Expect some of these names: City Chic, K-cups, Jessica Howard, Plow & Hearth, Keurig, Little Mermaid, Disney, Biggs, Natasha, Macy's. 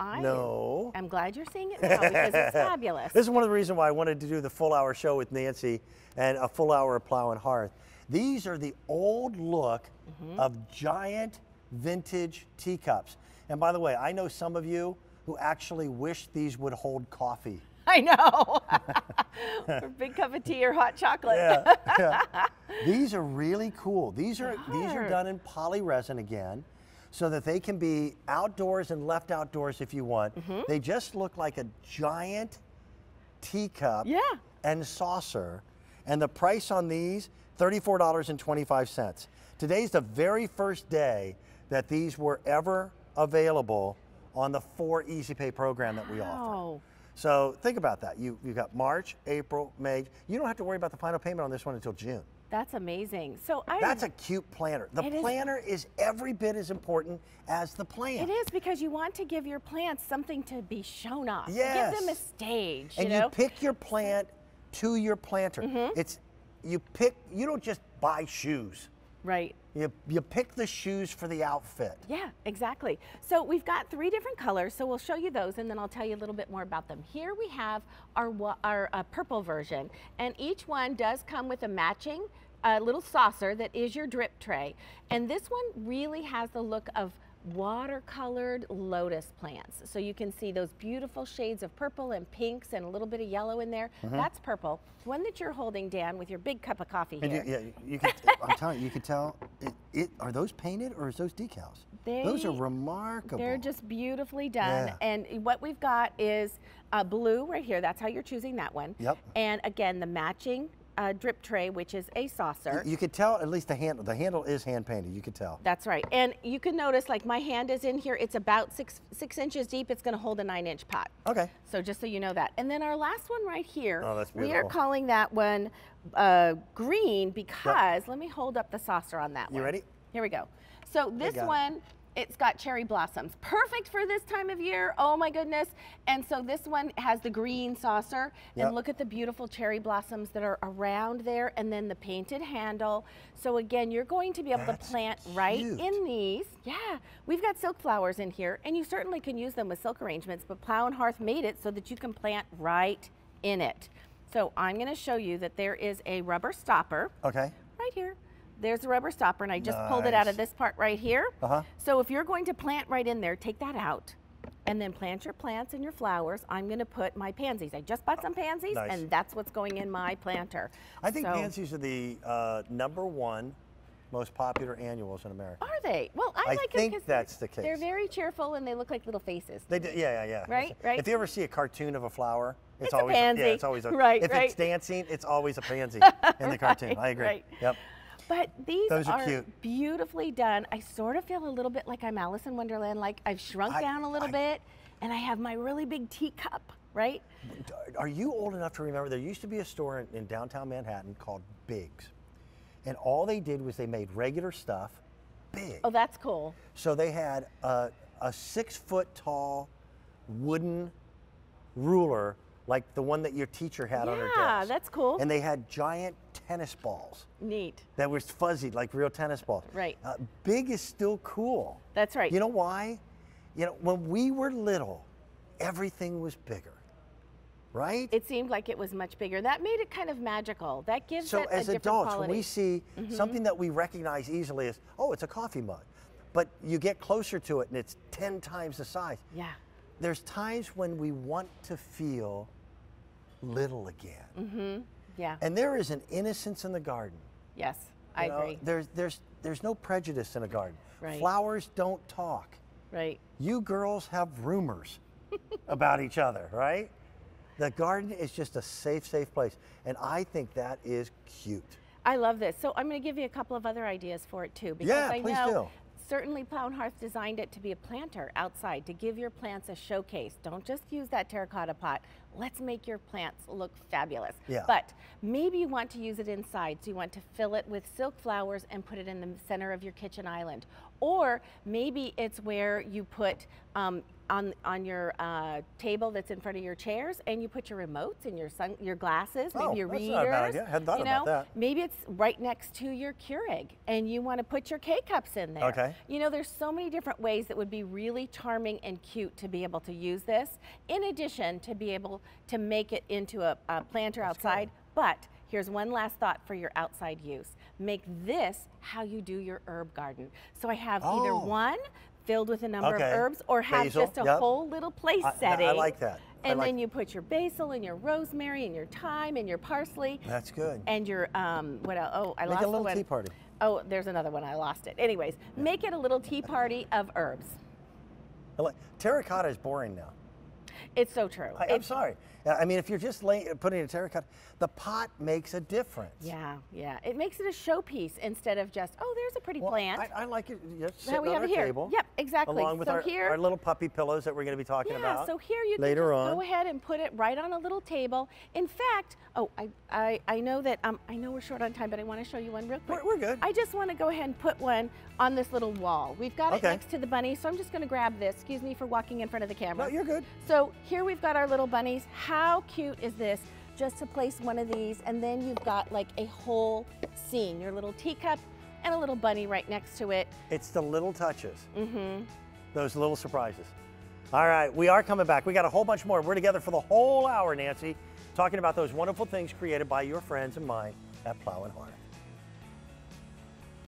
I no. am glad you're seeing it now because it's fabulous. This is one of the reasons why I wanted to do the full hour show with Nancy and a full hour of Plow and Hearth. These are the old look of giant vintage teacups. And by the way, I know some of you who actually wish these would hold coffee. I know. Or a big cup of tea or hot chocolate. Yeah, yeah. These are really cool. These are done in poly resin again, so that they can be outdoors and left outdoors if you want. They just look like a giant teacup and saucer. And the price on these, $34.25. Today's the very first day that these were ever available on the 4 Easy Pay program that we offer. So think about that. You've got March, April, May. You don't have to worry about the final payment on this one until June. That's amazing. So that's a cute planner. The planner is every bit as important as the plant. It is, because you want to give your plants something to be shown off. Yes. Give them a stage. And you pick your plant to your planter. You don't just buy shoes. Right. You pick the shoes for the outfit. Yeah, exactly. So we've got 3 different colors, so we'll show you those and then I'll tell you a little bit more about them. Here we have our purple version, and each one does come with a matching little saucer that is your drip tray. And this one really has the look of watercolored lotus plants. So you can see those beautiful shades of purple and pinks and a little bit of yellow in there. That's purple. The one that you're holding, Dan, with your big cup of coffee here. You can, I'm telling you, you can tell. Are those painted or is those decals? Those are remarkable. They're just beautifully done. And what we've got is blue right here. That's how you're choosing that one. And again, the matching drip tray, which is a saucer. You could tell, at least the handle is hand painted. You could tell. That's right. And you can notice, like, my hand is in here. It's about six inches deep. It's going to hold a 9-inch pot. Okay. So just so you know that. And then our last one right here. Oh, that's beautiful. We are calling that one green because let me hold up the saucer on that one. You ready? Here we go. So this one, it's got cherry blossoms. Perfect for this time of year. Oh my goodness. And so this one has the green saucer. And look at the beautiful cherry blossoms that are around there. And then the painted handle. So again, you're going to be able to plant right in these. Yeah. We've got silk flowers in here. And you certainly can use them with silk arrangements. But Plow and Hearth made it so that you can plant right in it. So I'm going to show you that there is a rubber stopper. Okay. Right here. There's a rubber stopper, and I just pulled it out of this part right here. So if you're going to plant right in there, take that out and then plant your plants and your flowers. I'm going to put my pansies. I just bought some pansies, and that's what's going in my planter. I think pansies are the #1 most popular annuals in America. Are they? Well, I like them because that's the case. They're very cheerful, and they look like little faces. They do, yeah. Right, right. If you ever see a cartoon of a flower, it's always a pansy. It's always a If it's dancing, it's always a pansy in the cartoon. I agree. Yep. But these are cute. Beautifully done. I sort of feel a little bit like I'm Alice in Wonderland, like I've shrunk down a little bit, and I have my really big teacup, right? Are you old enough to remember there used to be a store in downtown Manhattan called Biggs, and all they did was they made regular stuff big. Oh, that's cool. So they had a 6-foot tall wooden ruler like the one that your teacher had on her desk. Yeah, that's cool. And they had giant tennis balls. Neat. That was fuzzy, like real tennis balls. Right. Big is still cool. That's right. You know why? You know, when we were little, everything was bigger, right? It seemed like it was much bigger. That made it kind of magical. That gives it a different quality. So as adults, when we see something that we recognize easily as, oh, it's a coffee mug, but you get closer to it and it's 10 times the size. Yeah. There's times when we want to feel little again. Yeah. And there is an innocence in the garden. Yes, I agree. There's no prejudice in a garden. Right. Flowers don't talk. Right. You girls have rumors about each other, right? The garden is just a safe place, and I think that is cute. I love this. So I'm going to give you a couple of other ideas for it too, because certainly Plow and Hearth designed it to be a planter outside, to give your plants a showcase. Don't just use that terracotta pot. Let's make your plants look fabulous. Yeah. But maybe you want to use it inside, so you want to fill it with silk flowers and put it in the center of your kitchen island. Or maybe it's where you put on your table that's in front of your chairs, and you put your remotes and your glasses, maybe your readers. That's not a bad idea. I hadn't thought about that. Maybe it's right next to your Keurig, and you want to put your K-cups in there. Okay. You know, there's so many different ways that would be really charming and cute to be able to use this, in addition to be able to make it into a planter outside. Cool. But here's one last thought for your outside use. Make this how you do your herb garden. So I have either one filled with a number of herbs, or have just a whole little place setting. I like that. And then you put your basil and your rosemary and your thyme and your parsley. That's good. And your, what else? Oh, I lost the one. Make it a little tea party. Oh, there's another one. I lost it. Anyways, make it a little tea party of herbs. Terracotta is boring now. It's so true. I'm sorry. I mean, if you're just putting a terracotta, the pot makes a difference. Yeah, yeah. It makes it a showpiece instead of just, oh, there's a pretty plant. I like it. Now we have it here. Table, yep, exactly. Along with our little puppy pillows that we're going to be talking about. Yeah, so here you can go ahead and put it right on a little table. In fact, I know that I know we're short on time, but I want to show you one real quick. We're good. I just want to go ahead and put one on this little wall. We've got it next to the bunny, so I'm just going to grab this. Excuse me for walking in front of the camera. No, you're good. So here we've got our little bunnies. How cute is this? Just to place one of these, and then you've got like a whole scene, your little teacup and a little bunny right next to it. It's the little touches, those little surprises. All right, we are coming back. We got a whole bunch more. We're together for the whole hour, Nancy, talking about those wonderful things created by your friends and mine at Plow and Hearth.